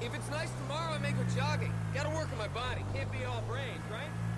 If it's nice tomorrow, I make her jogging. Gotta work on my body. Can't be all brains, right?